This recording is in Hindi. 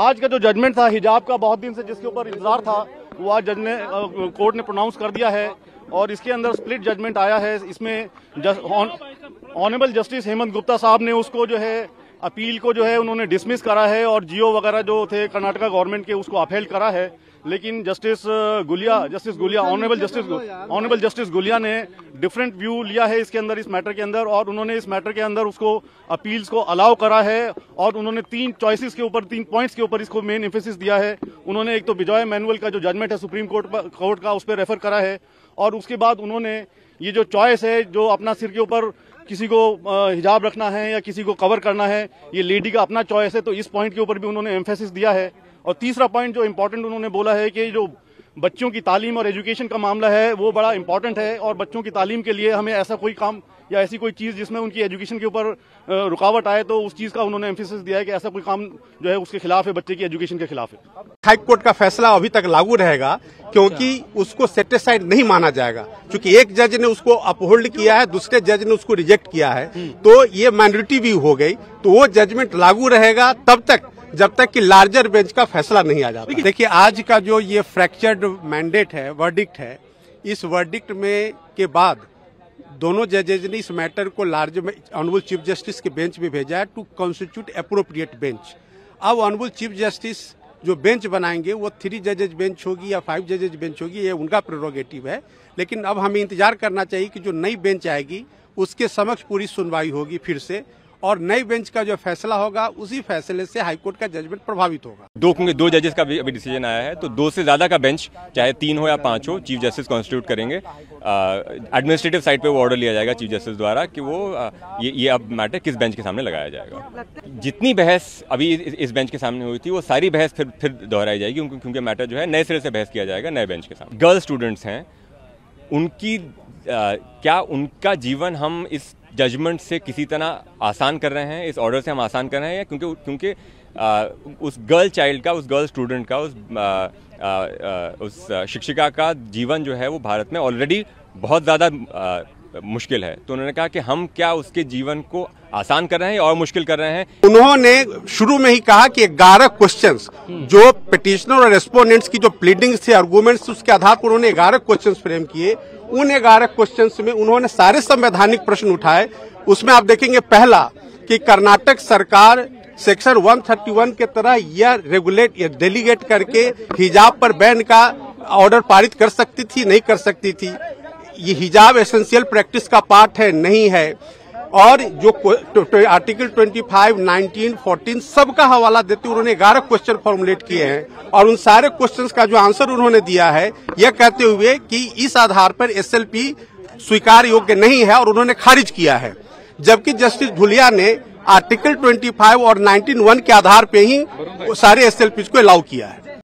आज का जो जजमेंट था हिजाब का, बहुत दिन से जिसके ऊपर इंतजार था, वो आज जज ने कोर्ट ने प्रोनाउंस कर दिया है और इसके अंदर स्प्लिट जजमेंट आया है। इसमें ऑनरेबल जस्टिस हेमंत गुप्ता साहब ने उसको जो है अपील को जो है उन्होंने डिसमिस करा है और जीओ वगैरह जो थे कर्नाटका गवर्नमेंट के उसको अपहेल करा है। लेकिन justice Gulia honourable justice Gulia ने डिफरेंट व्यू लिया है इसके अंदर, इस मैटर के अंदर, और उन्होंने इस मैटर के अंदर उसको अपील्स को अलाउ करा है और उन्होंने तीन पॉइंट्स के ऊपर इसको मेन एम्फेसिस दिया है। उन्होंने एक तो विजय मैनुअल का जो जजमेंट है सुप्रीम कोर्ट का उस पर रेफर करा है और उसके बाद उन्होंने ये जो चॉइस है जो अपना सिर के ऊपर किसी को हिजाब रखना है या किसी को कवर करना है, ये लेडी का अपना चॉइस है, तो इस पॉइंट के ऊपर भी उन्होंने एम्फेसिस दिया है। और तीसरा पॉइंट जो इम्पोर्टेंट उन्होंने बोला है कि जो बच्चों की तालीम और एजुकेशन का मामला है वो बड़ा इम्पोर्टेंट है और बच्चों की तालीम के लिए हमें ऐसा कोई काम या ऐसी कोई चीज़ जिसमें उनकी एजुकेशन के ऊपर रुकावट आए, तो उस चीज़ का उन्होंने एम्फेसिस दिया है कि ऐसा कोई काम जो है उसके खिलाफ है, बच्चे की एजुकेशन के खिलाफ है। हाई कोर्ट का फैसला अभी तक लागू रहेगा क्योंकि उसको सेटिस्फाइड नहीं माना जाएगा, क्योंकि एक जज ने उसको अपहोल्ड किया है, दूसरे जज ने उसको रिजेक्ट किया है, तो ये माइनॉरिटी व्यू हो गई, तो वो जजमेंट लागू रहेगा तब तक जब तक कि लार्जर बेंच का फैसला नहीं आ जाता। देखिए आज का जो ये फ्रैक्चर्ड मैंडेट है, वर्डिक्ट है, इस वर्डिक्ट में के बाद दोनों जजेज ने इस मैटर को लार्ज ऑनरेबल चीफ जस्टिस के बेंच में भेजा है टू कॉन्स्टिट्यूट अप्रोप्रिएट बेंच। अब ऑनरेबल चीफ जस्टिस जो बेंच बनाएंगे वो 3 जजेज बेंच होगी या 5 जजेज बेंच होगी, ये उनका प्रेरोगेटिव है, लेकिन अब हमें इंतजार करना चाहिए कि जो नई बेंच आएगी उसके समक्ष पूरी सुनवाई होगी फिर से और नई बेंच का जो फैसला होगा उसी फैसले से हाईकोर्ट का जजमेंट प्रभावित होगा। दो जजेस का अभी डिसीजन आया है, तो 2 से ज्यादा का बेंच चाहे 3 हो या 5 हो चीफ जस्टिस कॉन्स्टिट्यूट करेंगे। एडमिनिस्ट्रेटिव साइड पे वो ऑर्डर लिया जाएगा चीफ जस्टिस द्वारा कि वो ये अब मैटर किस बेंच के सामने लगाया जाएगा। जितनी बहस अभी इस बेंच के सामने हुई थी वो सारी बहस फिर दोहराई जाएगी क्योंकि मैटर जो है नए सिरे से बहस किया जाएगा नए बेंच के सामने। गर्ल स्टूडेंट्स हैं, उनकी क्या उनका जीवन हम इस जजमेंट से किसी तरह आसान कर रहे हैं, इस ऑर्डर से हम आसान कर रहे हैं, क्योंकि उस गर्ल चाइल्ड का, उस गर्ल स्टूडेंट का, उस शिक्षिका का जीवन जो है वो भारत में ऑलरेडी बहुत ज़्यादा मुश्किल है, तो उन्होंने कहा कि हम क्या उसके जीवन को आसान कर रहे हैं और मुश्किल कर रहे हैं। उन्होंने शुरू में ही कहा कि 11 क्वेश्चंस जो पिटिशनर और रेस्पोंडेंट्स की जो प्लीडिंग्स थे, आर्गूमेंट्स, उसके आधार पर उन्होंने 11 क्वेश्चंस फ्रेम किए। उन 11 क्वेश्चंस में उन्होंने सारे संवैधानिक प्रश्न उठाए। उसमें आप देखेंगे पहला कि कर्नाटक सरकार सेक्शन 131 के तरह यह रेगुलेट या डेलीगेट करके हिजाब पर बैन का ऑर्डर पारित कर सकती थी, नहीं कर सकती थी, ये हिजाब एसेंशियल प्रैक्टिस का पार्ट है, नहीं है, और जो आर्टिकल 25, 19, 14 सबका हवाला देते उन्होंने 11 क्वेश्चन फॉर्मुलेट किए हैं और उन सारे क्वेश्चंस का जो आंसर उन्होंने दिया है यह कहते हुए कि इस आधार पर एसएलपी स्वीकार योग्य नहीं है और उन्होंने खारिज किया है। जबकि जस्टिस गुलिया ने आर्टिकल 25 और 19(1) के आधार पर ही सारे एसएलपी को अलाउ किया है।